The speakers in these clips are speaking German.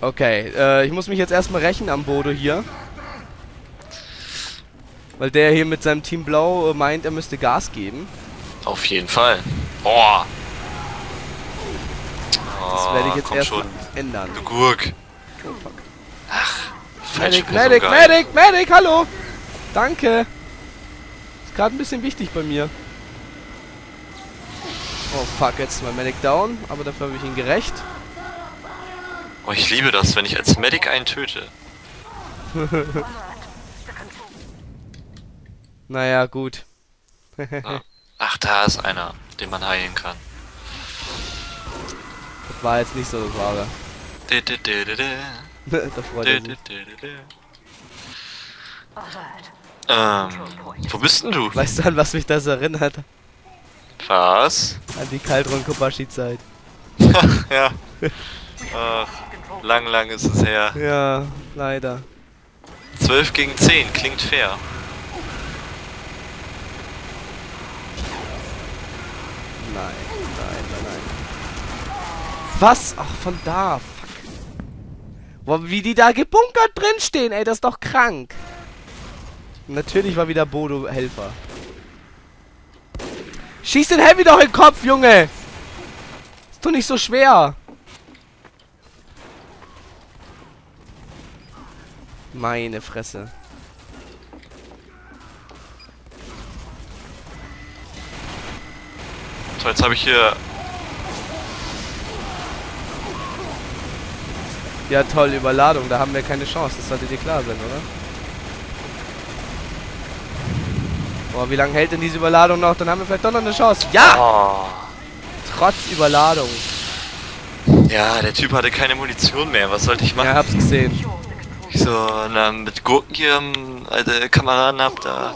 Okay, ich muss mich jetzt erstmal rächen am Bodo hier. Weil der hier mit seinem Team Blau meint, er müsste Gas geben. Auf jeden Fall. Boah. Das werde ich jetzt erstmal ändern. Du Gurk. Oh, fuck. Ach, Medic, hallo. Danke. Ist gerade ein bisschen wichtig bei mir. Oh fuck, jetzt ist mein Medic down, aber dafür habe ich ihn gerecht. Oh, ich liebe das, wenn ich als Medic einen töte. Naja, gut. Ach, da ist einer, den man heilen kann. Das war jetzt nicht so das Wahre. Da freut er sich. Wo bist denn du? Weißt du, an was mich das erinnert? Was? An die Kaldron-Kobashi-Zeit. Ja. Lang ist es her. Ja, leider. 12 gegen 10, klingt fair. Nein. Was? Ach, von da. Fuck. Boah, wie die da gebunkert drinstehen, ey, das ist doch krank. Natürlich war wieder Bodo Helfer. Schieß den Heavy doch in den Kopf, Junge! Ist doch nicht so schwer. Meine Fresse. So, jetzt habe ich hier... Ja toll, Überladung, da haben wir keine Chance, das sollte dir klar sein, oder? Boah, wie lange hält denn diese Überladung noch? Dann haben wir vielleicht doch noch eine Chance. Ja! Oh. Trotz Überladung. Ja, der Typ hatte keine Munition mehr. Was sollte ich machen? Ja, hab's gesehen. Ich so, na, mit Gurken hier am alte Kameraden ab, da.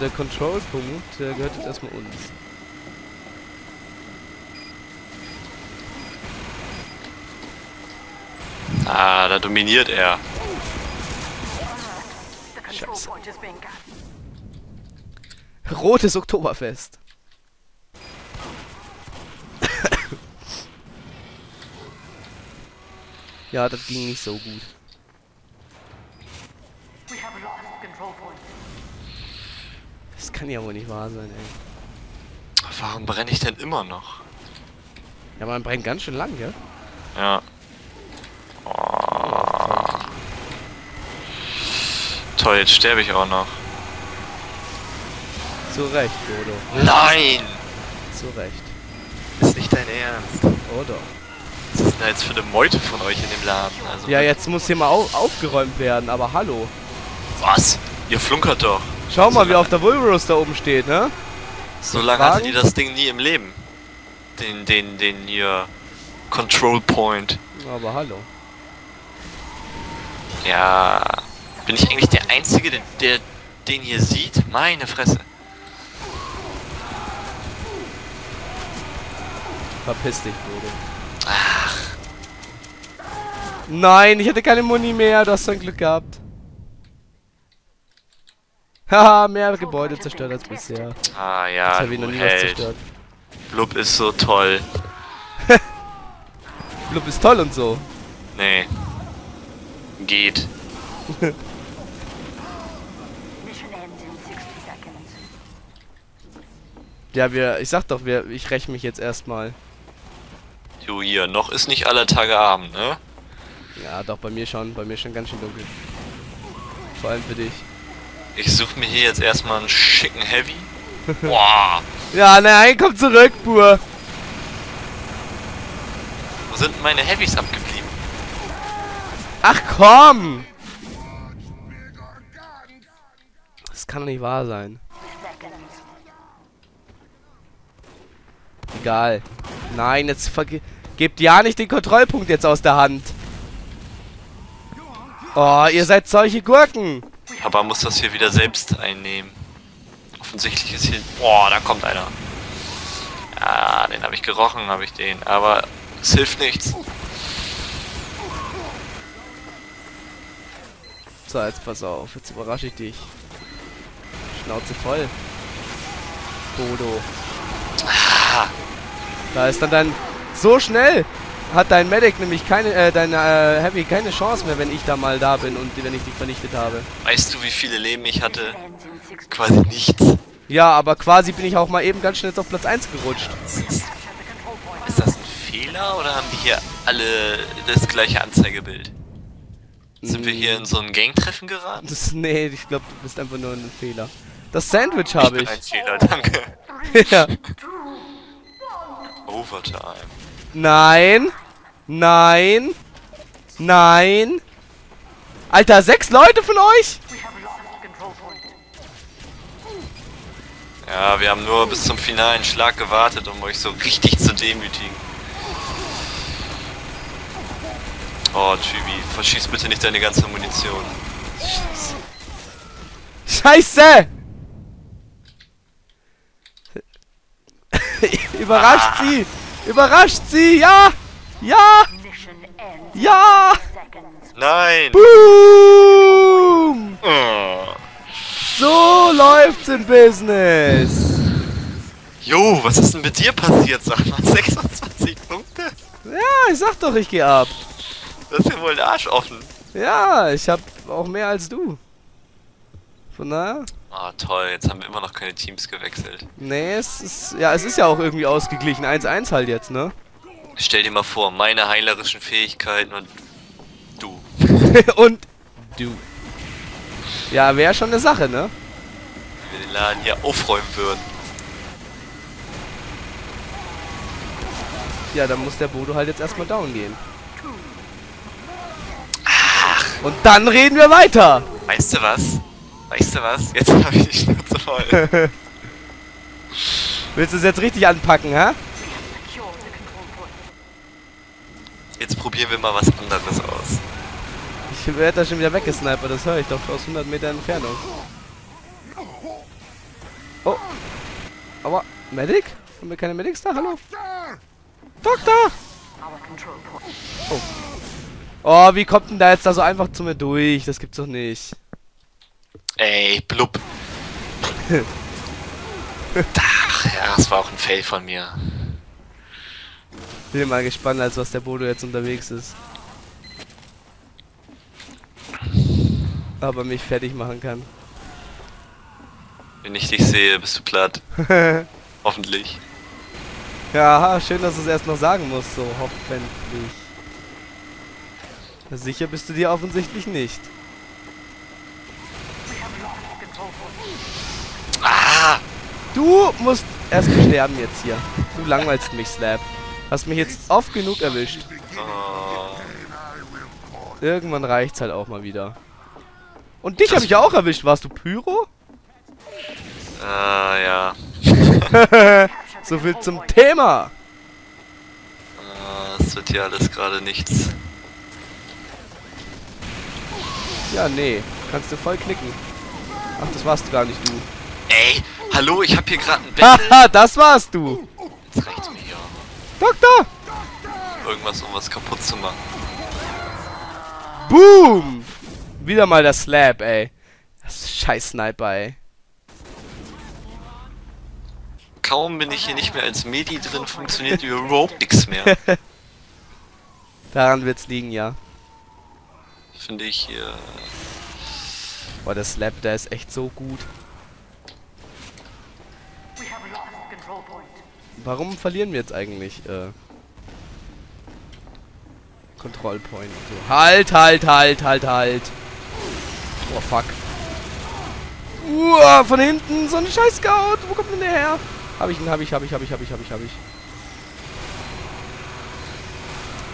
Der Control-Punkt, der gehört jetzt erstmal uns. Ah, da dominiert er. Scheiße. Rotes Oktoberfest. Ja, das ging nicht so gut. Das kann ja wohl nicht wahr sein, ey. Warum brenne ich denn immer noch? Ja, man brennt ganz schön lang, gell? Ja. Oh. Toll, jetzt sterbe ich auch noch. Zu Recht, Bodo. Nein! Zu Recht. Ist nicht dein Ernst. Oder? Was ist denn jetzt für eine Meute von euch in dem Laden? Also ja, jetzt muss hier mal aufgeräumt werden, aber hallo. Was? Ihr flunkert doch. Schau mal, wie auf der Wolverus da oben steht, ne? So lange hatte die das Ding nie im Leben. Den hier... Control Point. Aber hallo. Ja... Bin ich eigentlich der Einzige, der den hier sieht? Meine Fresse. Verpiss dich, Bodo. Ach. Nein, ich hatte keine Muni mehr. Du hast so ein Glück gehabt. Haha, mehr Gebäude zerstört als bisher. Ah ja, das habe ich noch nie was zerstört. Blub ist so toll. Blub ist toll und so. Nee. Geht. Ja, ich sag doch, ich räche mich jetzt erstmal. Jo, hier, noch ist nicht aller Tage Abend, ne? Ja, doch, bei mir schon ganz schön dunkel. Vor allem für dich. Ich suche mir hier jetzt erstmal einen schicken Heavy. Boah. Ja, nein, komm zurück, Pur. Wo sind meine Heavys abgeblieben? Ach komm! Das kann doch nicht wahr sein. Egal. Nein, jetzt gebt ja nicht den Kontrollpunkt jetzt aus der Hand. Oh, ihr seid solche Gurken. Aber muss das hier wieder selbst einnehmen. Offensichtlich ist hier... Boah, da kommt einer. Ja, den habe ich gerochen, habe ich den. Aber es hilft nichts. So, jetzt pass auf. Jetzt überrasche ich dich. Schnauze voll. Bodo. Da ist dann dein... So schnell hat dein Medic nämlich keine... Heavy keine Chance mehr, wenn ich da mal da bin und wenn ich dich vernichtet habe. Weißt du, wie viele Leben ich hatte? Quasi nichts. Ja, aber quasi bin ich auch mal eben ganz schnell jetzt auf Platz 1 gerutscht. Ist das ein Fehler oder haben die hier alle das gleiche Anzeigebild? Sind wir hier in so ein Gangtreffen geraten? Nee, ich glaube, du bist einfach nur ein Fehler. Das Sandwich habe ich. Ein Fehler, danke. Ja. Overtime. Nein. Nein. Nein. Alter, 6 Leute von euch? Ja, wir haben nur bis zum finalen Schlag gewartet, um euch so richtig zu demütigen. Oh, Chibi, verschieß bitte nicht deine ganze Munition. Scheiße! Scheiße! Überrascht sie! Überrascht sie! Ja! Ja! Ja! Nein! Boom! Oh. So läuft's im Business! Jo, was ist denn mit dir passiert, sag mal? 26 Punkte? Ja, ich sag doch, ich geh ab. Das ist ja wohl ein Arsch offen. Ja, ich hab auch mehr als du. Von daher... Ah, toll, jetzt haben wir immer noch keine Teams gewechselt. Nee, es ist ja auch irgendwie ausgeglichen. 1-1 halt jetzt, ne? Stell dir mal vor, meine heilerischen Fähigkeiten und... Du. Und... Du. Ja, wäre schon eine Sache, ne? Wenn wir den Laden hier aufräumen würden. Ja, dann muss der Bodo halt jetzt erstmal down gehen. Und dann reden wir weiter! Weißt du was? Weißt du was? Jetzt habe ich die Schnauze voll. Willst du es jetzt richtig anpacken, hä? Jetzt probieren wir mal was anderes aus. Ich werde da schon wieder weggesnipert, das höre ich doch aus 100 Meter Entfernung. Oh. Aber, Medic? Haben wir keine Medics da? Hallo? Doktor! Oh. Oh, wie kommt denn da jetzt da so einfach zu mir durch? Das gibt's doch nicht. Ey, blub. Ach ja, das war auch ein Fail von mir. Bin mal gespannt, als was der Bodo jetzt unterwegs ist. Aber mich fertig machen kann. Wenn ich dich sehe, bist du platt. Hoffentlich. Ja, schön, dass du es erst noch sagen musst, so hoffentlich. Sicher bist du dir offensichtlich nicht. Ah! Du musst erst sterben jetzt hier. Du langweilst mich, Slap. Hast mich jetzt oft genug erwischt. Oh. Irgendwann reicht's halt auch mal wieder. Und dich habe ich ja auch erwischt. Warst du Pyro? Ja. So viel zum Thema. Es wird hier alles gerade nichts. Ja, nee. Kannst du voll knicken. Ach, das warst du gar nicht, du. Ey, hallo, ich hab hier gerade ein Battle. Haha, das warst du. Jetzt reicht's mir hier. Doktor! Irgendwas, um was kaputt zu machen. Boom! Wieder mal der Slap, ey. Das ist scheiß Sniper, ey. Kaum bin ich hier nicht mehr als Medi drin, funktioniert überhaupt nichts mehr. Daran wird's liegen, ja. Finde ich hier. Boah, der Slap, der ist echt so gut. Warum verlieren wir jetzt eigentlich Control Point? So. Halt! Oh fuck. Von hinten so ein scheiß Scout. Wo kommt denn der her? Hab ich.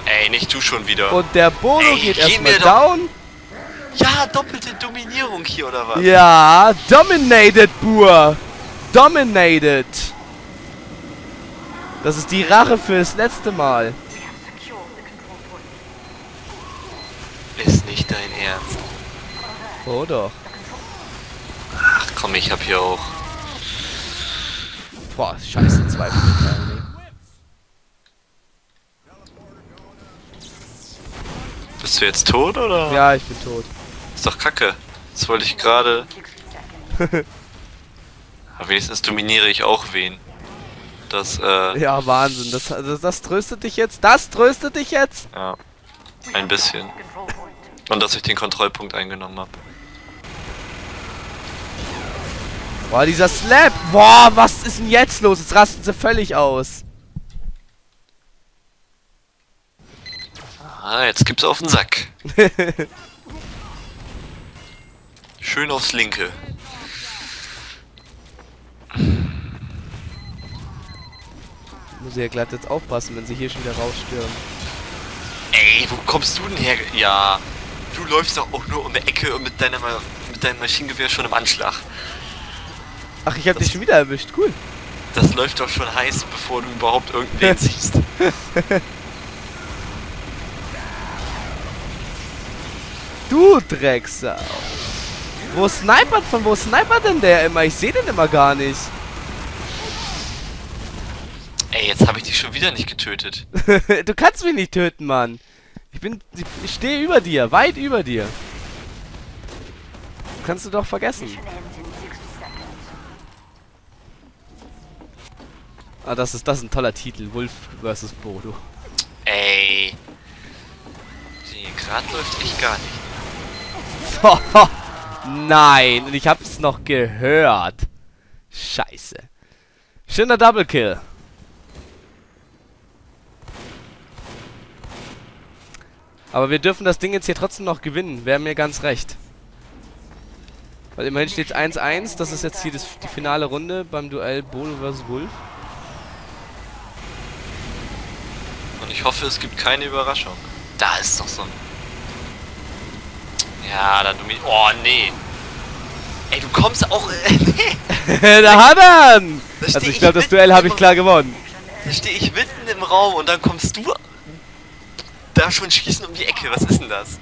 Ey, nicht du schon wieder. Und der Bodo geht erstmal down. Ja, doppelte Dominierung hier, oder was? Ja, dominated, Buhr. Dominated. Das ist die Rache fürs letzte Mal. Ist nicht dein Ernst. Oh doch. Ach komm, ich hab hier auch... Boah, scheiße, Zweifel. Bist du jetzt tot, oder? Ja, ich bin tot. Ist doch kacke. Das wollte ich gerade... Aber wenigstens dominiere ich auch wen. Das, ja, Wahnsinn. Das tröstet dich jetzt. Das tröstet dich jetzt. Ja. Ein bisschen. Und dass ich den Kontrollpunkt eingenommen habe. Boah, dieser Slap. Boah, was ist denn jetzt los? Jetzt rasten sie völlig aus. Ah, jetzt gibt's auf den Sack. Schön aufs Linke. Muss ich ja glatt jetzt aufpassen, wenn sie hier schon wieder rausstürmen. Ey, wo kommst du denn her? Ja, du läufst doch auch nur um die Ecke und mit deinem Maschinengewehr schon im Anschlag. Ach, ich hab dich schon wieder erwischt, cool. Das läuft doch schon heiß, bevor du überhaupt irgendwen siehst. Du Drecksau! Wo snipert? Von wo snipert denn der immer? Ich sehe den immer gar nicht. Ey, jetzt habe ich dich schon wieder nicht getötet. Du kannst mich nicht töten, Mann. Ich stehe über dir, weit über dir. Das kannst du doch vergessen. Ah, das ist ein toller Titel. Wolf vs. Bodo. Ey. Gerade läuft echt gar nicht. Nein, und ich hab's noch gehört. Scheiße. Schöner Double Kill. Aber wir dürfen das Ding jetzt hier trotzdem noch gewinnen. Wäre mir ganz recht. Weil immerhin steht 1-1. Das ist jetzt hier die finale Runde beim Duell Bodo vs. Wolf. Und ich hoffe, es gibt keine Überraschung. Da ist doch so ein... Ja, dann... Oh, nee. Ey, du kommst auch... Da hat er! Also ich glaube, das Duell habe ich klar gewonnen. Da stehe ich mitten im Raum und dann kommst du... Da schon schießen um die Ecke. Was ist denn das?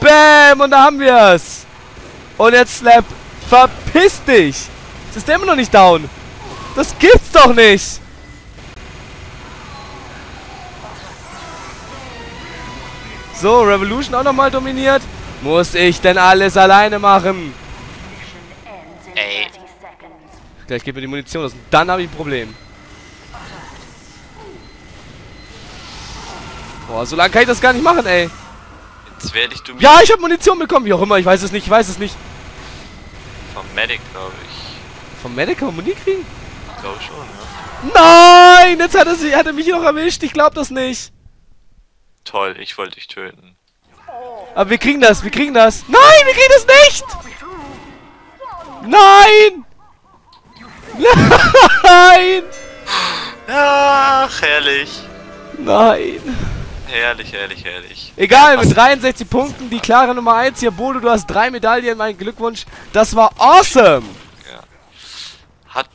Bäm! Und da haben wir es! Und jetzt Slap. Verpiss dich! Jetzt ist der immer noch nicht down. Das gibt's doch nicht! So, Revolution auch nochmal dominiert. Muss ich denn alles alleine machen? Ey. Gleich geht mir die Munition aus und dann habe ich ein Problem. Boah, so lange kann ich das gar nicht machen, ey. Jetzt werde ich dominiert. Ja, ich habe Munition bekommen, wie auch immer. Ich weiß es nicht, ich weiß es nicht. Vom Medic, glaube ich. Vom Medic kann man Muni kriegen? Ich glaube schon, ja. Nein, jetzt hat er mich noch erwischt. Ich glaube das nicht. Toll, ich wollte dich töten. Aber wir kriegen das, wir kriegen das. Nein, wir kriegen das nicht! Nein! Nein! Ach, herrlich. Nein. Herrlich, herrlich, herrlich. Egal, mit 63 Punkten, die klare Nummer 1 hier. Bodo, du hast 3 Medaillen, mein Glückwunsch. Das war awesome! Ja. Hat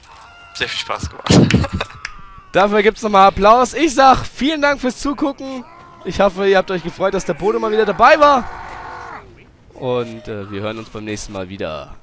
sehr viel Spaß gemacht. Dafür gibt es nochmal Applaus. Ich sag, vielen Dank fürs Zugucken. Ich hoffe, ihr habt euch gefreut, dass der Bodo mal wieder dabei war. Und wir hören uns beim nächsten Mal wieder.